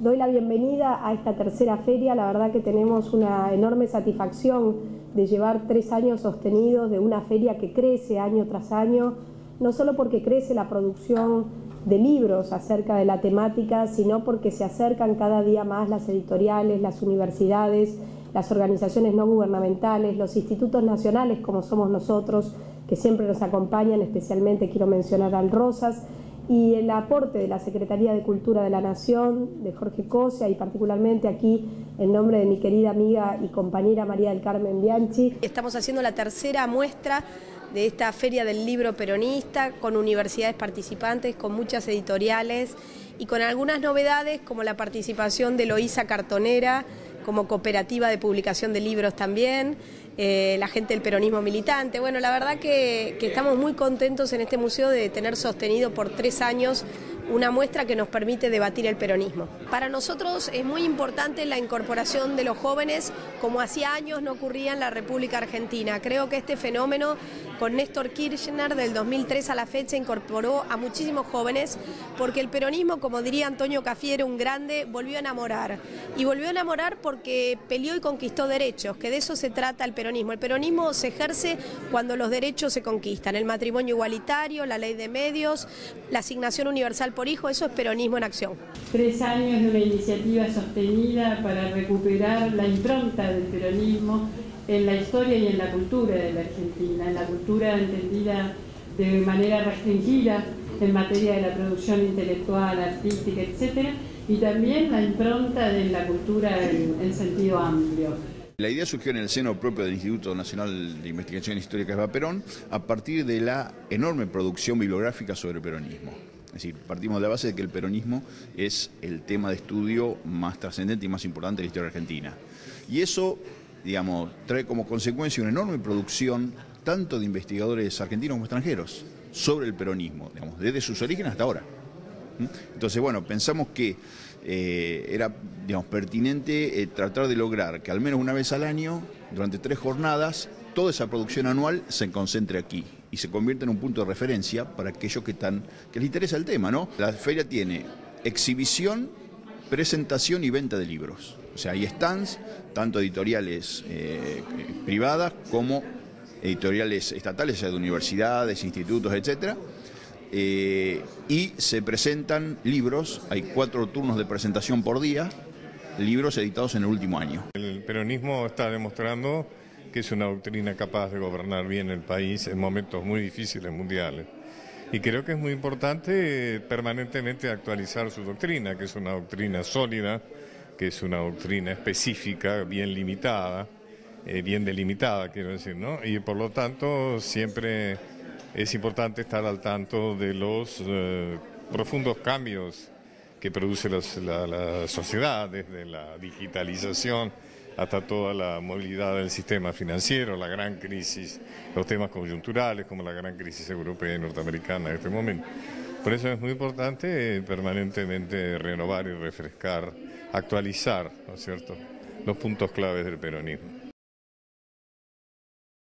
doy la bienvenida a esta tercera feria. La verdad que tenemos una enorme satisfacción de llevar 3 años sostenidos de una feria que crece año tras año, no solo porque crece la producción de libros acerca de la temática, sino porque se acercan cada día más las editoriales, las universidades, las organizaciones no gubernamentales, los institutos nacionales como somos nosotros, que siempre nos acompañan. Especialmente quiero mencionar al Rosas y el aporte de la Secretaría de Cultura de la Nación, de Jorge Cossia, y particularmente aquí en nombre de mi querida amiga y compañera María del Carmen Bianchi. Estamos haciendo la tercera muestra de esta Feria del Libro Peronista, con universidades participantes, con muchas editoriales y con algunas novedades como la participación de Eloísa Cartonera como cooperativa de publicación de libros también, la gente del peronismo militante. Bueno, la verdad que estamos muy contentos en este museo de tener sostenido por 3 años una muestra que nos permite debatir el peronismo. Para nosotros es muy importante la incorporación de los jóvenes, como hacía años no ocurría en la República Argentina. Creo que este fenómeno con Néstor Kirchner del 2003 a la fecha incorporó a muchísimos jóvenes, porque el peronismo, como diría Antonio Cafiero, un grande, volvió a enamorar. Y volvió a enamorar porque peleó y conquistó derechos, que de eso se trata el peronismo. El peronismo se ejerce cuando los derechos se conquistan: el matrimonio igualitario, la ley de medios, la asignación universal por hijo. Eso es peronismo en acción. 3 años de una iniciativa sostenida para recuperar la impronta del peronismo en la historia y en la cultura de la Argentina, en la cultura entendida de manera restringida en materia de la producción intelectual, artística, etcétera, y también la impronta de la cultura en sentido amplio. La idea surgió en el seno propio del Instituto Nacional de Investigación Histórica Eva Perón, a partir de la enorme producción bibliográfica sobre el peronismo. Es decir, partimos de la base de que el peronismo es el tema de estudio más trascendente y más importante de la historia argentina. Y eso, digamos, trae como consecuencia una enorme producción tanto de investigadores argentinos como extranjeros sobre el peronismo, digamos, desde sus orígenes hasta ahora. Entonces, bueno, pensamos que era, digamos, pertinente tratar de lograr que al menos una vez al año, durante 3 jornadas, toda esa producción anual se concentre aquí y se convierta en un punto de referencia para aquellos que les interesa el tema, ¿no? La feria tiene exhibición, presentación y venta de libros. O sea, hay stands, tanto editoriales privadas como editoriales estatales, o sea, de universidades, institutos, etcétera. Y se presentan libros, hay 4 turnos de presentación por día, libros editados en el último año. El peronismo está demostrando que es una doctrina capaz de gobernar bien el país en momentos muy difíciles mundiales. Y creo que es muy importante permanentemente actualizar su doctrina, que es una doctrina sólida, que es una doctrina específica, bien limitada, quiero decir, ¿no? Y por lo tanto siempre es importante estar al tanto de los profundos cambios que produce la sociedad, desde la digitalización hasta toda la movilidad del sistema financiero, la gran crisis, los temas coyunturales como la gran crisis europea y norteamericana en este momento. Por eso es muy importante permanentemente renovar y refrescar, actualizar, ¿no es cierto?, los puntos claves del peronismo.